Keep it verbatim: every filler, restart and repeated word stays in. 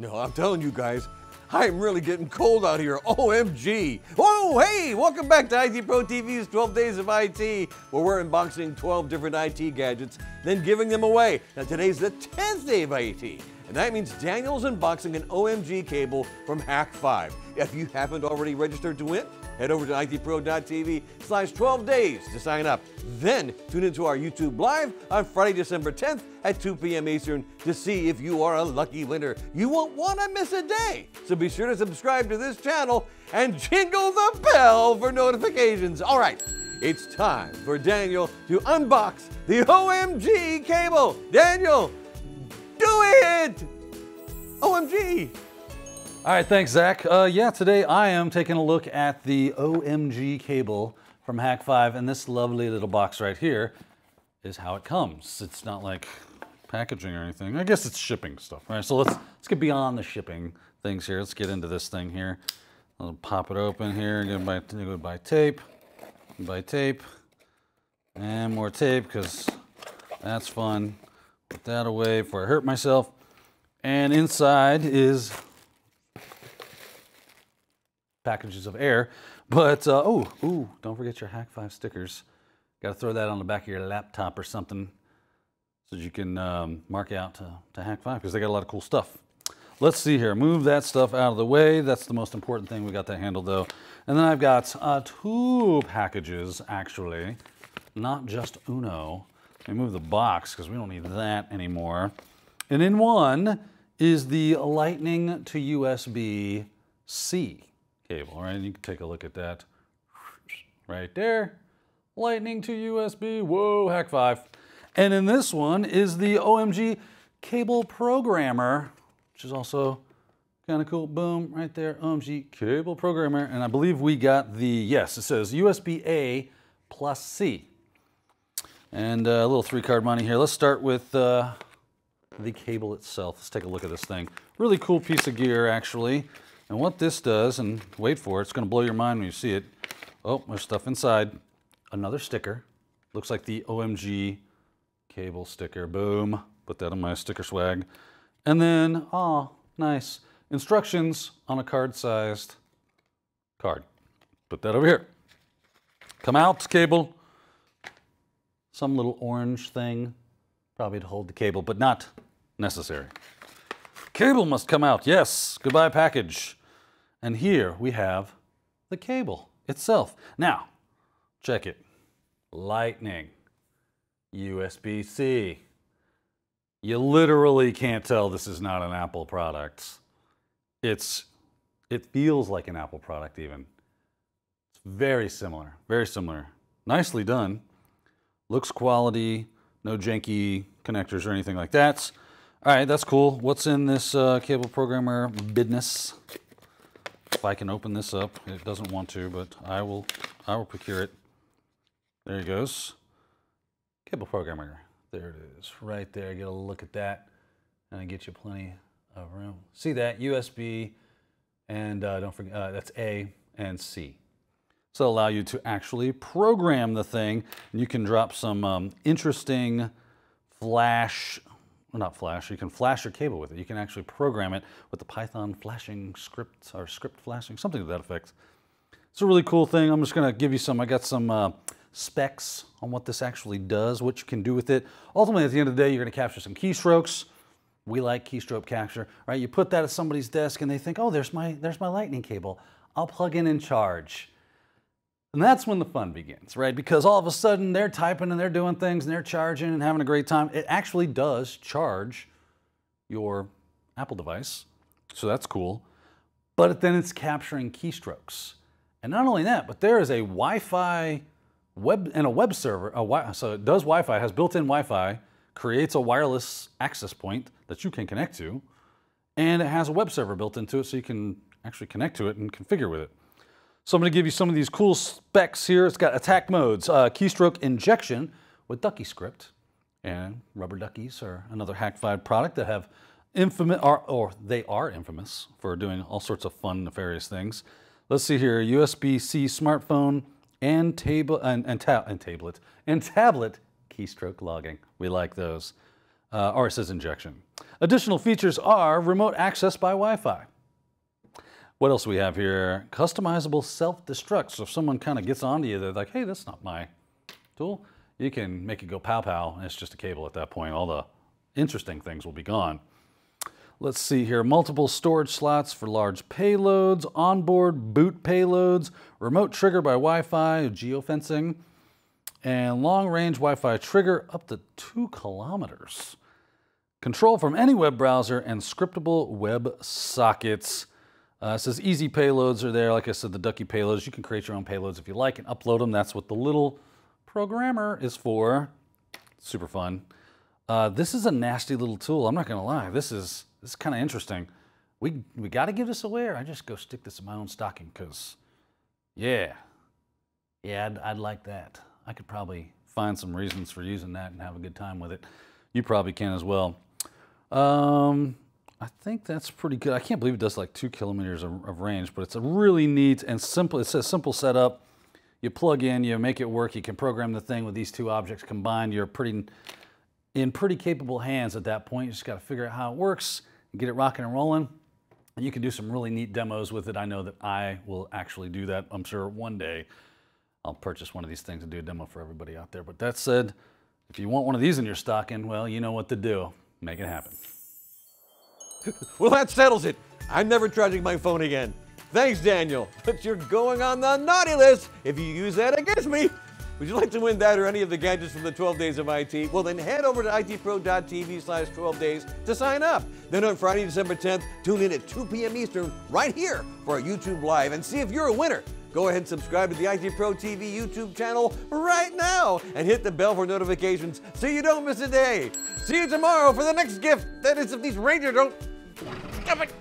No, I'm telling you guys, I'm really getting cold out here, O M G. Oh, hey, welcome back to I T Pro T V's twelve days of I T, where we're unboxing twelve different I T gadgets, then giving them away. Now today's the tenth day of I T, and that means Daniel's unboxing an O M G cable from Hak five. If you haven't already registered to win, head over to itpro dot tv slash twelve days to sign up. Then tune into our YouTube Live on Friday, December tenth at two p m Eastern to see if you are a lucky winner. You won't want to miss a day, so be sure to subscribe to this channel and jingle the bell for notifications. All right, it's time for Daniel to unbox the O M G cable. Daniel, do it! O M G! All right, thanks, Zach. Uh, yeah, today I am taking a look at the O M G cable from Hak five, and this lovely little box right here is how it comes. It's not like packaging or anything. I guess it's shipping stuff, right? So let's let's get beyond the shipping things here. Let's get into this thing here. I'll pop it open here. Go by, go by tape, by tape, and more tape because that's fun. Put that away before I hurt myself. And inside is packages of air, but uh, oh, ooh, don't forget your Hak five stickers. Got to throw that on the back of your laptop or something so that you can um, mark out to, to Hak five because they got a lot of cool stuff. Let's see here, move that stuff out of the way. That's the most important thing. We got that handled though. And then I've got uh, two packages actually, not just uno. Let me move the box because we don't need that anymore. And in one is the Lightning to U S B C. Cable, right? You can take a look at that right there. Lightning to U S B, whoa, Hak five. And in this one is the O M G Cable Programmer, which is also kind of cool. Boom, right there, O M G Cable Programmer. And I believe we got the, yes, it says U S B A plus C. And uh, a little three card money here. Let's start with uh, the cable itself. Let's take a look at this thing. Really cool piece of gear, actually. And what this does, and wait for it, it's gonna blow your mind when you see it. Oh, there's stuff inside. Another sticker. Looks like the O M G cable sticker. Boom. Put that on my sticker swag. And then, aw, oh, nice. Instructions on a card-sized card. Put that over here. Come out, cable. Some little orange thing. Probably to hold the cable, but not necessary. Cable must come out, yes. Goodbye, package. And here we have the cable itself. Now, check it. Lightning, U S B C. You literally can't tell this is not an Apple product. It's, it feels like an Apple product even. It's very similar, very similar. Nicely done. Looks quality, no janky connectors or anything like that. All right, that's cool. What's in this uh, Cable Programmer business? If I can open this up, it doesn't want to, but I will, I will procure it. There it goes. Cable Programmer, there it is, right there. Get a look at that, and I get you plenty of room. See that, U S B, and uh, don't forget, uh, that's A and C. So allow you to actually program the thing, and you can drop some um, interesting flash, well, not flash, you can flash your cable with it. You can actually program it with the Python flashing script or script flashing, something to that effect. It's a really cool thing. I'm just gonna give you some, I got some uh, specs on what this actually does, what you can do with it. Ultimately, at the end of the day, you're gonna capture some keystrokes. We like keystroke capture, right? You put that at somebody's desk and they think, oh, there's my, there's my lightning cable. I'll plug in and charge. And that's when the fun begins, right? Because all of a sudden they're typing and they're doing things and they're charging and having a great time. It actually does charge your Apple device, so that's cool. But then it's capturing keystrokes. And not only that, but there is a Wi-Fi web and a web server. A wi so it does Wi-Fi, has built-in Wi-Fi, creates a wireless access point that you can connect to, and it has a web server built into it so you can actually connect to it and configure with it. So I'm going to give you some of these cool specs here. It's got attack modes, uh, keystroke injection with ducky script, and rubber duckies are another Hak five product that have infamous, or, or they are infamous for doing all sorts of fun, nefarious things. Let's see here: U S B C smartphone and table and, and, ta and tablet and tablet keystroke logging. We like those. uh, R S S injection. Additional features are remote access by Wi-Fi. What else we have here? Customizable self-destruct. So if someone kind of gets onto you, they're like, hey, that's not my tool. You can make it go pow pow, and it's just a cable at that point. All the interesting things will be gone. Let's see here, multiple storage slots for large payloads, onboard boot payloads, remote trigger by Wi-Fi, geofencing, and long-range Wi-Fi trigger up to two kilometers. Control from any web browser and scriptable web sockets. Uh, it says easy payloads are there. Like I said, the ducky payloads, you can create your own payloads if you like and upload them. That's what the little programmer is for. Super fun. Uh, this is a nasty little tool. I'm not gonna lie, this is, this is kind of interesting. We, we gotta give this away, or I just go stick this in my own stocking, cause yeah, yeah, I'd, I'd like that. I could probably find some reasons for using that and have a good time with it. You probably can as well. Um, I think that's pretty good. I can't believe it does like two kilometers of, of range, but it's a really neat and simple, it says simple setup. You plug in, you make it work, you can program the thing with these two objects combined. You're pretty in pretty capable hands at that point. You just gotta figure out how it works, and get it rocking and rolling. And you can do some really neat demos with it. I know that I will actually do that. I'm sure one day I'll purchase one of these things and do a demo for everybody out there. But that said, if you want one of these in your stocking, well, you know what to do. Make it happen. Well, that settles it. I'm never charging my phone again. Thanks, Daniel, but you're going on the naughty list if you use that against me. Would you like to win that or any of the gadgets from the twelve days of I T? Well, then head over to itpro dot tv slash twelve days to sign up. Then on Friday, December tenth, tune in at two p m Eastern right here for our YouTube Live and see if you're a winner. Go ahead and subscribe to the I T Pro T V YouTube channel right now and hit the bell for notifications so you don't miss a day. See you tomorrow for the next gift. That is, if these rangers don't... Stop it!